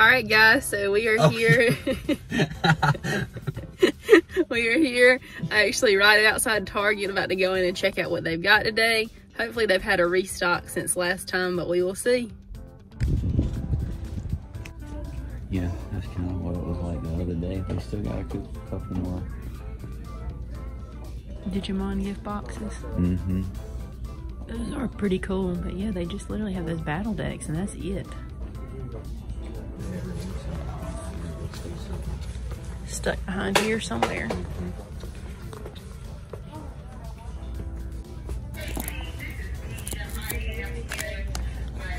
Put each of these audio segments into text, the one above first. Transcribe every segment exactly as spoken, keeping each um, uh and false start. All right, guys, so we are oh. here. We are here actually right outside Target, about to go in and check out what they've got today. Hopefully they've had a restock since last time, but we will see. Yeah, that's kind of what it was like the other day. They still got a couple more Digimon gift boxes. Mm-hmm. Those are pretty cool, but yeah, they just literally have those battle decks, and that's it. Stuck behind here somewhere.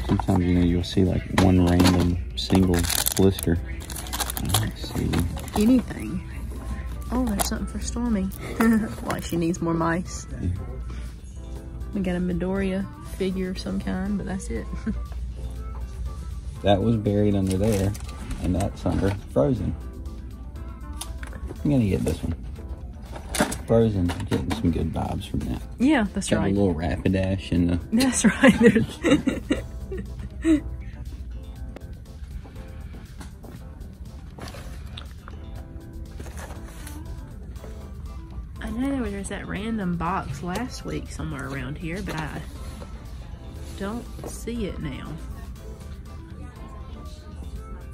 Sometimes, you know, you'll see like one random single blister. Let's see. Anything. Oh, there's something for Stormy. Like she needs more mice. Yeah. We got a Midoriya figure of some kind, but that's it. That was buried under there, and that's under Frozen. I'm gonna get this one. Frozen, getting some good vibes from that. Yeah, that's got right. Got a little Rapidash in the. That's right. There's... I know there was just that random box last week somewhere around here, but I don't see it now.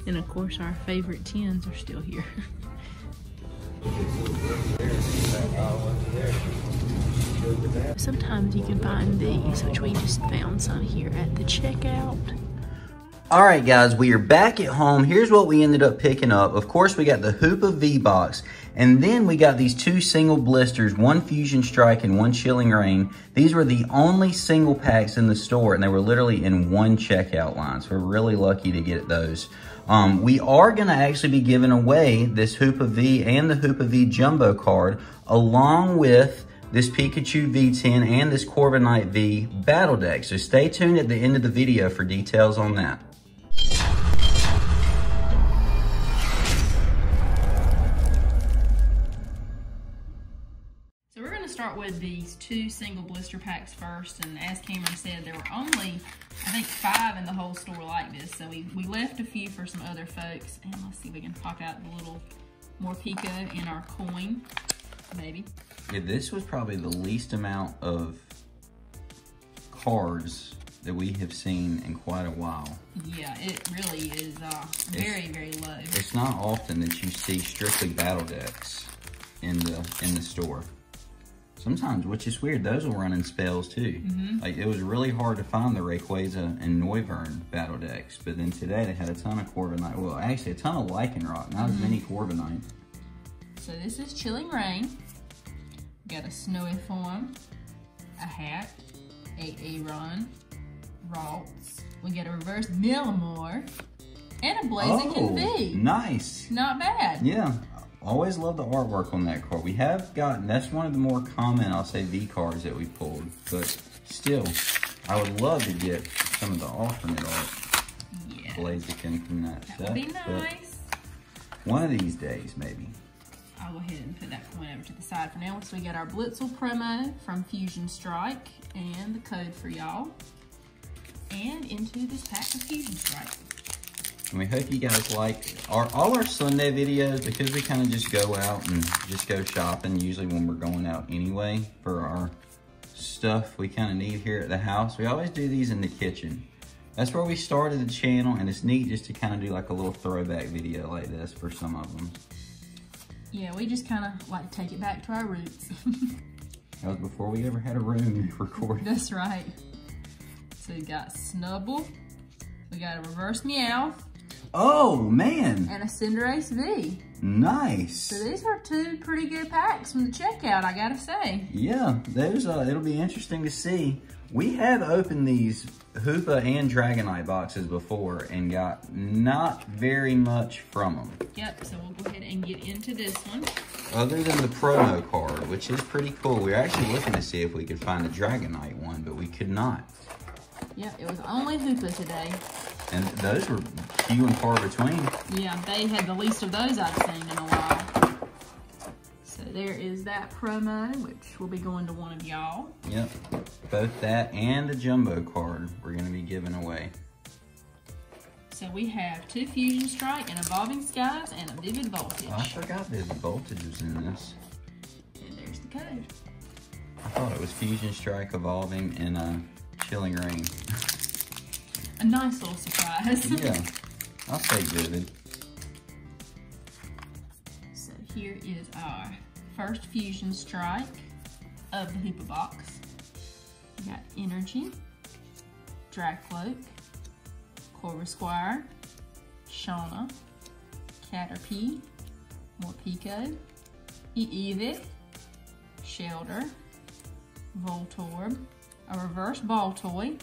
And of course, our favorite tins are still here. Sometimes you can find these, which we just found some here at the checkout. All right, guys, we are back at home. Here's what we ended up picking up. Of course, we got the Hoopa V-Box, and then we got these two single blisters, one Fusion Strike and one Chilling Reign. These were the only single packs in the store, and they were literally in one checkout line, so we're really lucky to get those. Um, we are going to actually be giving away this Hoopa V and the Hoopa V Jumbo card, along with this Pikachu V ten and this Corviknight V Battle Deck. So stay tuned at the end of the video for details on that. So we're going to start with these two single blister packs first. And as Cameron said, there were only, I think, five in the whole store like this. So we, we left a few for some other folks. And let's see if we can pop out the little Morpeko in our coin. Maybe. Yeah, this was probably the least amount of cards that we have seen in quite a while. Yeah, it really is uh, very, it's, very low. It's not often that you see strictly battle decks in the in the store. Sometimes, which is weird, those will run in spells too. Mm-hmm. Like, it was really hard to find the Rayquaza and Noivern battle decks, but then today they had a ton of Corviknight. Well, actually, a ton of Lycanroc, not mm-hmm. as many Corviknight. So this is Chilling Reign. Got a snowy form, a hat, a Aeron, Ralts. We got a reverse Millimore, and a Blaziken V. Oh, nice. Not bad. Yeah, always love the artwork on that card. We have gotten, that's one of the more common, I'll say, V cards that we pulled, but still, I would love to get some of the alternate art yeah. Blaziken from that, that set. That would be nice. One of these days, maybe. I'll go ahead and put that coin over to the side for now. So we got our Blitzel promo from Fusion Strike and the code for y'all. And into this pack of Fusion Strike. And we hope you guys like our all our Sunday videos, because we kind of just go out and just go shopping usually when we're going out anyway for our stuff we kind of need here at the house. We always do these in the kitchen. That's where we started the channel, and it's neat just to kind of do like a little throwback video like this for some of them. Yeah, we just kind of like to take it back to our roots. That was before we ever had a room to record. That's right. So we got Snubble. We got a reverse Meowth. Oh, man. And a Cinderace V. Nice. So these are two pretty good packs from the checkout, I gotta say. Yeah, those, uh, it'll be interesting to see. We have opened these Hoopa and Dragonite boxes before and got not very much from them. Yep, so we'll go ahead and get into this one. Other than the promo card, which is pretty cool. We were actually looking to see if we could find a Dragonite one, but we could not. Yep, it was only Hoopa today. And those were few and far between. Yeah, they had the least of those I've seen in a while. So there is that promo, which will be going to one of y'all. Yep. Both that and the jumbo card we're going to be giving away. So we have two Fusion Strike, an Evolving Skies, and a Vivid Voltage. I forgot Vivid Voltage was in this. And there's the code. I thought it was Fusion Strike, Evolving, and a Chilling Reign. A nice little surprise. Yeah, I'll say Vivid. So here is our first Fusion Strike of the Hoopa Box. We got Energy, Dragapult, Corviknight, Shauna, Caterpie, Morpeko, Eevee, Shellder, Voltorb, a reverse ball toy,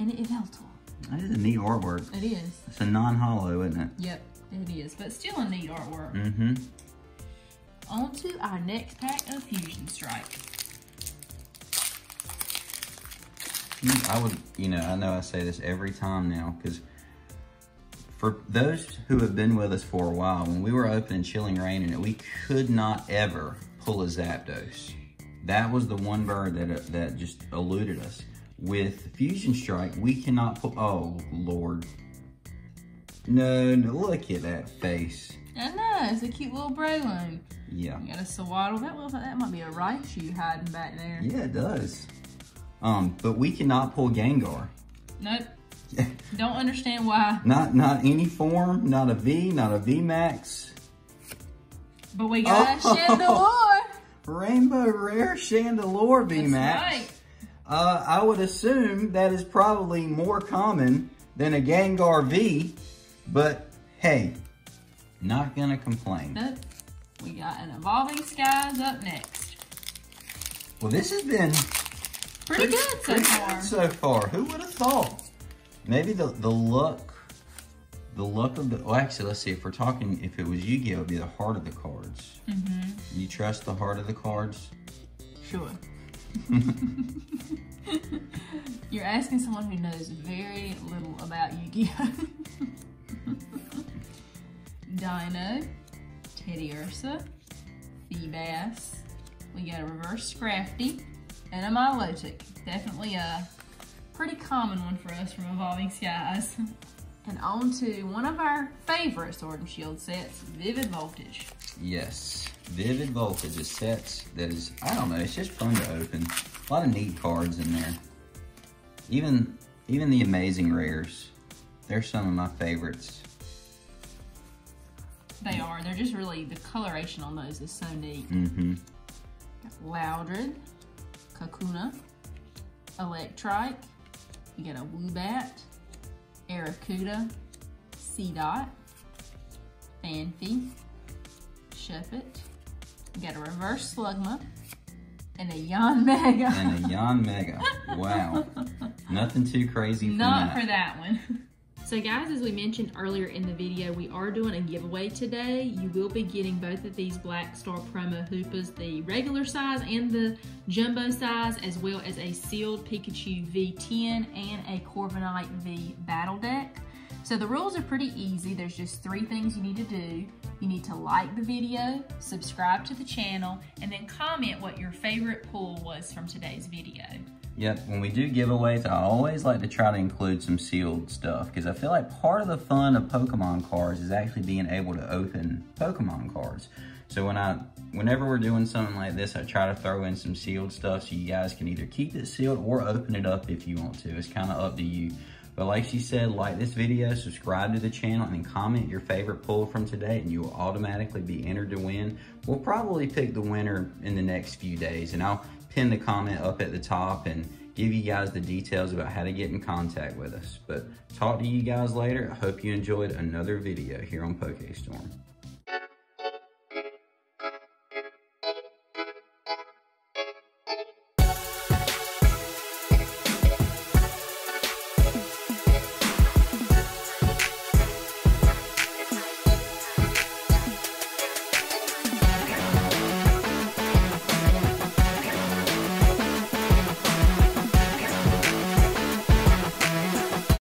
and an Eveltal. That is a neat artwork. It is. It's a non-hollow, isn't it? Yep, it is, but still a neat artwork. Mm-hmm. On to our next pack of Fusion Strike. I would, you know, I know I say this every time now, because for those who have been with us for a while, when we were opening Chilling Reign and we could not ever pull a Zapdos. That was the one bird that that just eluded us. With Fusion Strike, we cannot pull, oh Lord. No, no, look at that face. I know, it's a cute little Braylon. Yeah. You got a Swaddle, that looks like that might be a Raichu hiding back there. Yeah, it does. Um, but we cannot pull Gengar. Nope. Don't understand why. Not not any form, not a V, not a V max. But we got oh. a Chandelure. Rainbow Rare Chandelure V max. That's right. Uh, I would assume that is probably more common than a Gengar V, but hey, not gonna complain. Nope. We got an Evolving Skies up next. Well, this has been... Pretty, pretty good so pretty far. Good so far. Who would have thought? Maybe the, the luck, the luck of the, well actually let's see, if we're talking, if it was Yu-Gi-Oh, it would be the heart of the cards. Mm-hmm. You trust the heart of the cards? Sure. You're asking someone who knows very little about Yu-Gi-Oh. Dino, Teddy Ursa, Feebas, we got a reverse Scrafty, and a Milotic. Definitely a pretty common one for us from Evolving Skies. And on to one of our favorite Sword and Shield sets, Vivid Voltage. Yes, Vivid Voltage is sets that is, I don't know, it's just fun to open. A lot of neat cards in there. Even, even the amazing rares. They're some of my favorites. They are. They're just really, the coloration on those is so neat. Mm-hmm. Got Loudred. Kakuna, Electrike, you got a Woobat, Aracuda, Seedot, Fanfi, Shuppet, you got a reverse Slugma, and a Yanmega. And a Yanmega. Wow. Nothing too crazy for Not that. for that one. So guys, as we mentioned earlier in the video, we are doing a giveaway today. You will be getting both of these Black Star Promo Hoopas, the regular size and the jumbo size, as well as a sealed Pikachu V ten and a Corviknight V Battle Deck. So the rules are pretty easy. There's just three things you need to do. You need to like the video, subscribe to the channel, and then comment what your favorite pull was from today's video. Yep, when we do giveaways, I always like to try to include some sealed stuff because I feel like part of the fun of Pokemon cards is actually being able to open Pokemon cards. So when I, whenever we're doing something like this, I try to throw in some sealed stuff so you guys can either keep it sealed or open it up if you want to. It's kind of up to you. But like she said, like this video, subscribe to the channel, and comment your favorite pull from today, and you will automatically be entered to win. We'll probably pick the winner in the next few days, and I'll pin the comment up at the top and give you guys the details about how to get in contact with us. But talk to you guys later. I hope you enjoyed another video here on PokeStorm.